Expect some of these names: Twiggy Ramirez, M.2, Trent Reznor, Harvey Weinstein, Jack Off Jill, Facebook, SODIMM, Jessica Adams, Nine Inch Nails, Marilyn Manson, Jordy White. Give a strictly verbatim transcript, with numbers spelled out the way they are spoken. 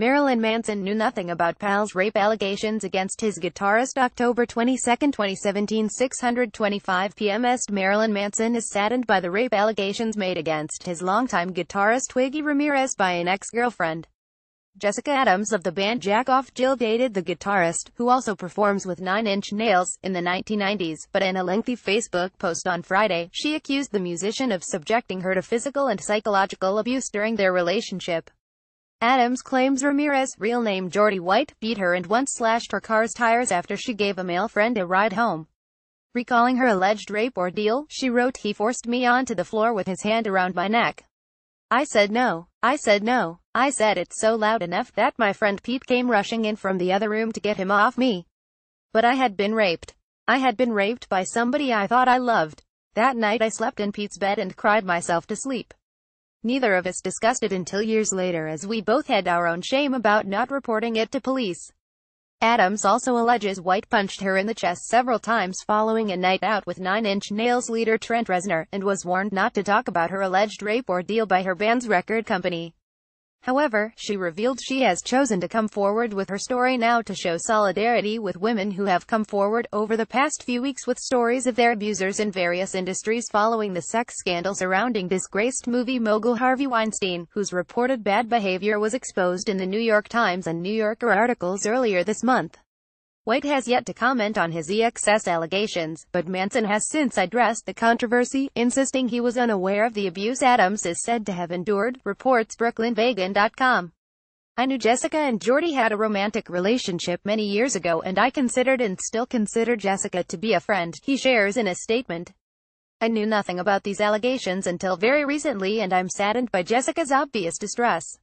Marilyn Manson knew nothing about Pal's rape allegations against his guitarist. October twenty-second, twenty seventeen, six twenty-five p m Marilyn Manson is saddened by the rape allegations made against his longtime guitarist Twiggy Ramirez by an ex-girlfriend. Jessica Adams of the band Jack Off Jill dated the guitarist, who also performs with Nine Inch Nails, in the nineteen nineties, but in a lengthy Facebook post on Friday, she accused the musician of subjecting her to physical and psychological abuse during their relationship. Adams claims Ramirez, real name Jordy White, beat her and once slashed her car's tires after she gave a male friend a ride home. Recalling her alleged rape ordeal, she wrote, "He forced me onto the floor with his hand around my neck. I said no. I said no. I said it so loud enough that my friend Pete came rushing in from the other room to get him off me. But I had been raped. I had been raped by somebody I thought I loved. That night I slept in Pete's bed and cried myself to sleep. Neither of us discussed it until years later, as we both had our own shame about not reporting it to police." Adams also alleges White punched her in the chest several times following a night out with Nine Inch Nails leader Trent Reznor, and was warned not to talk about her alleged rape ordeal by her band's record company. However, she revealed she has chosen to come forward with her story now to show solidarity with women who have come forward over the past few weeks with stories of their abusers in various industries following the sex scandal surrounding disgraced movie mogul Harvey Weinstein, whose reported bad behavior was exposed in the New York Times and New Yorker articles earlier this month. White has yet to comment on his E X S allegations, but Manson has since addressed the controversy, insisting he was unaware of the abuse Adams is said to have endured, reports Brooklyn Vegan dot com. "I knew Jessica and Jordy had a romantic relationship many years ago, and I considered and still consider Jessica to be a friend," he shares in a statement. "I knew nothing about these allegations until very recently, and I'm saddened by Jessica's obvious distress.